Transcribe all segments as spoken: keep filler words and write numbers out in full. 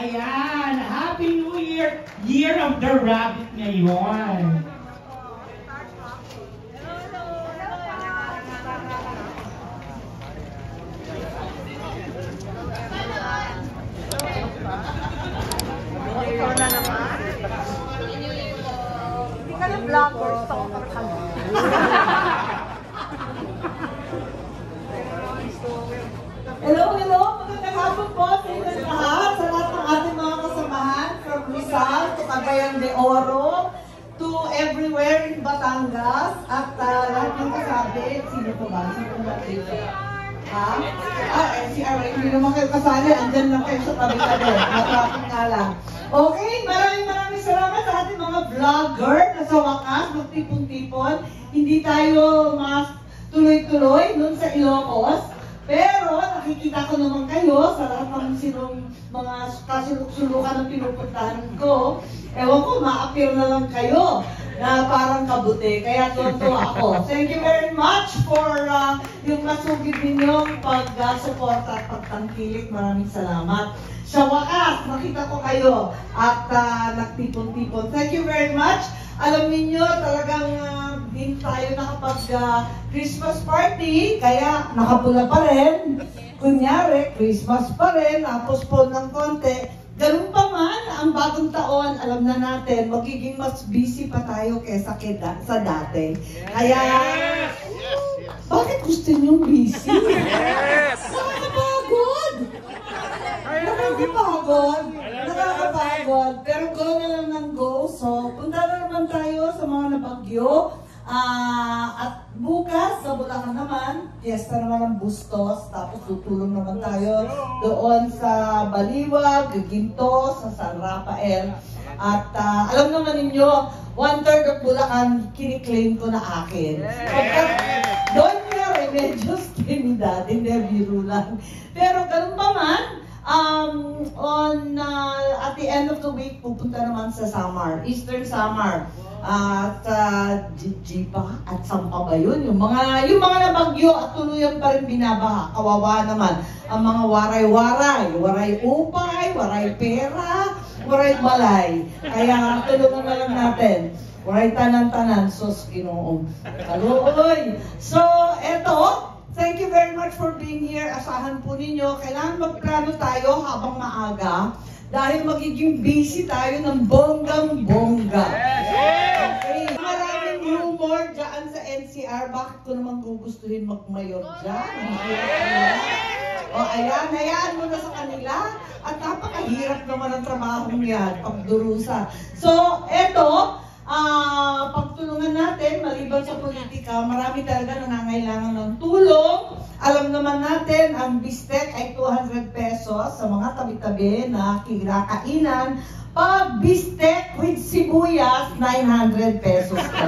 Ayan, Happy New Year! Year of the Rabbit ngayon. Hello, hello! Magandang hapon po sa inyong lahat, sa lahat ng ating mga kasamahan, from Rizal to Pagayang de Oro, to everywhere in Batangas, at uh, lahat ng kasabi, sino po ba? Sino po ba? Ha? Ah, N C R, hindi naman kayo kasali, andyan lang kayo sa tabi-tabi, matrapin nga lang. Okay, maraming maraming salamat sa ating mga vlogger na sa wakas, magtipon-tipon, hindi tayo mas tuloy-tuloy dun sa Ilocos. Pero nakikita ko naman kayo sa lahat ng sinong mga kasulok-sulukan ng pinupuntahan ko. Ewan ko, ma-appear na lang kayo na parang kabute. Kaya tuwa ako. Thank you very much for uh, yung masugid ninyong pag-suporta at pagtangkilik. Maraming salamat. Sa wakas, nakita ko kayo at uh, nagtipon-tipon. Thank you very much. Alam niyo talagang uh, din tayo nakapag-Christmas uh, party, kaya nakapula pa rin. Kunyari, Christmas pa rin, na-postpone ng konti. Ganun pa man, ang bagong taon, alam na natin, magiging mas busy pa tayo kesa keda, sa dati. Kaya, yes, yes, yes. Bakit gusto niyong busy? Yes! Nakakapagod! Nakakapagod! Nakakapagod! Pero go na lang ng go, so punta na naman tayo sa mga nabagyo. Uh, at bukas, sa Bulacan naman, fiesta naman ng Bustos, tapos tutulong naman tayo doon sa Baliwag, Guginto, sa San Rafael. At uh, alam naman ninyo, one-third of Bulacan, kiniklaim ko na akin. Pagkat doon nga rin, medyo skinny dati, nebiro lang. Pero ganun pa man, um, on, uh, at the end of the week, pupunta naman sa Samar, Eastern Samar. At uh, Jijipa at Sampa ba yun? Yung mga, yung mga nabagyo at tuluyan pa rin binabaha. Kawawa naman. Ang mga waray-waray. Waray-upay, waray-pera, waray-balay. Kaya tulungan na lang natin. Waray-tanan-tanan. Sos, Ginoo. Kaluoy. So, eto. Thank you very much for being here. Asahan po ninyo. Kailangan magplano tayo habang maaga. Dahil magiging busy tayo ng bonggang-bongga. Yeah! Humor dyan sa N C R, bakit ko naman gugustuhin magmayor dyan? O ayan, hayaan mo na sa kanila at napakahirap naman ang trabahong yan, pagdurusa. So, eto, uh, pagtulungan natin, maliban sa politika, marami talaga nangangailangan ng tulong. Alam naman natin, ang bistek ay two hundred pesos sa mga tabi-tabi na kinakainan. Pag bistek with sibuyas, nine hundred pesos na.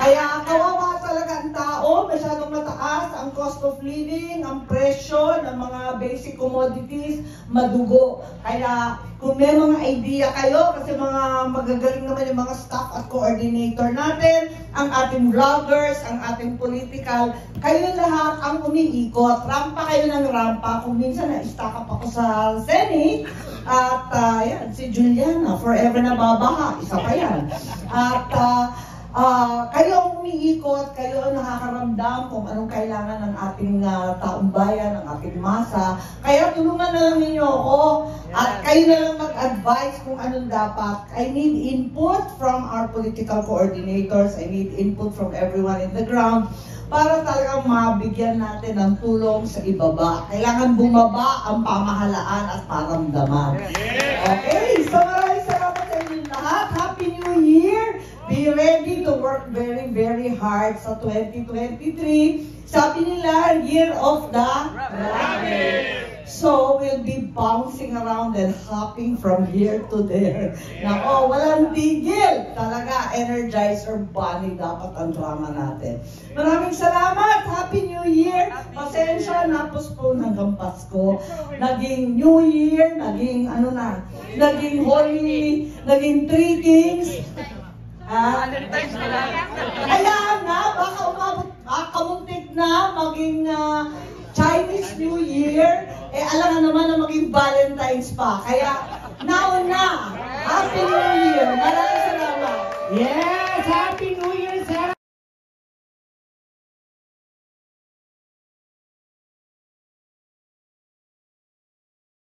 Kaya kawawa talaga ang tao, masyadong mataas ang cost of living, ang presyo ng mga basic commodities, madugo. Kaya kung may mga idea kayo, kasi mga magagaling naman yung mga staff at coordinator natin, ang ating vloggers, ang ating political, kayo lahat ang umiikot. Rampa kayo ng rampa. Kung minsan na-stack up ako sa Senate, at uh, yan, si Juliana, forever na babaha, isa pa yan. At uh, uh, kayo ang umiikot, kayo ang nakakaramdam kung anong kailangan ng ating uh, taong bayan, ng ating masa. Kaya tulungan na lang ninyo ako at kayo na lang mag-advise kung anong dapat. I need input from our political coordinators, I need input from everyone in the ground, para talagang mabigyan natin ng tulong sa ibaba. Kailangan bumaba ang pamahalaan at paramdaman. Okay, so maraming salamat sa inyo lahat. Happy New Year! Be ready to work very, very hard sa twenty twenty-three. Sabi nila, Year of the Rabbit. So, we'll be bouncing around and hopping from here to there. Nako, walang tigil. Talaga, Energizer Bunny dapat ang drama natin. Maraming salamat. Happy New Year. Pasensya, na-postpone hanggang Pasko. Naging New Year, naging ano na, naging Holy, naging Three Kings. Ah, kaya na, baka umabot, ah, kamuntik na, maging uh, Chinese New Year. Eh, alam na naman na maging Valentine's pa. Kaya, now na! Happy New Year! Maraming salamat! Yes! Happy New Year, Sarah!